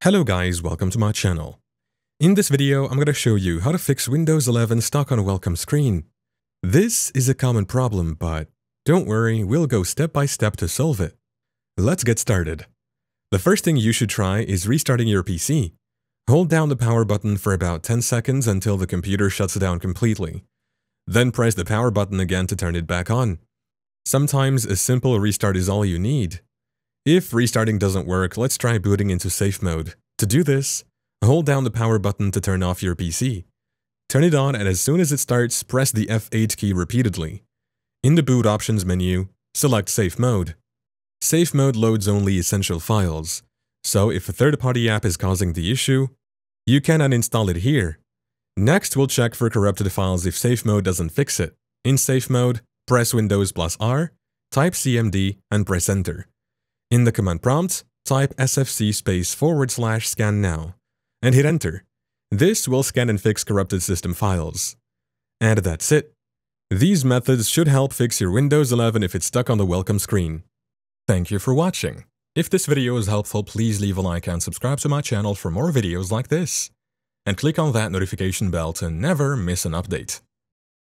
Hello guys, welcome to my channel. In this video, I'm going to show you how to fix Windows 11 stuck on a welcome screen. This is a common problem, but don't worry, we'll go step by step to solve it. Let's get started. The first thing you should try is restarting your PC. Hold down the power button for about 10 seconds until the computer shuts down completely. Then press the power button again to turn it back on. Sometimes a simple restart is all you need. If restarting doesn't work, let's try booting into safe mode. To do this, hold down the power button to turn off your PC. Turn it on, and as soon as it starts, press the F8 key repeatedly. In the boot options menu, select safe mode. Safe mode loads only essential files, so if a third-party app is causing the issue, you can uninstall it here. Next, we'll check for corrupted files if safe mode doesn't fix it. In safe mode, press Windows + R, type CMD, and press enter. In the command prompt, type sfc /scan now and hit enter. This will scan and fix corrupted system files. And that's it. These methods should help fix your Windows 11 if it's stuck on the welcome screen. Thank you for watching. If this video is helpful, please leave a like and subscribe to my channel for more videos like this. And click on that notification bell to never miss an update.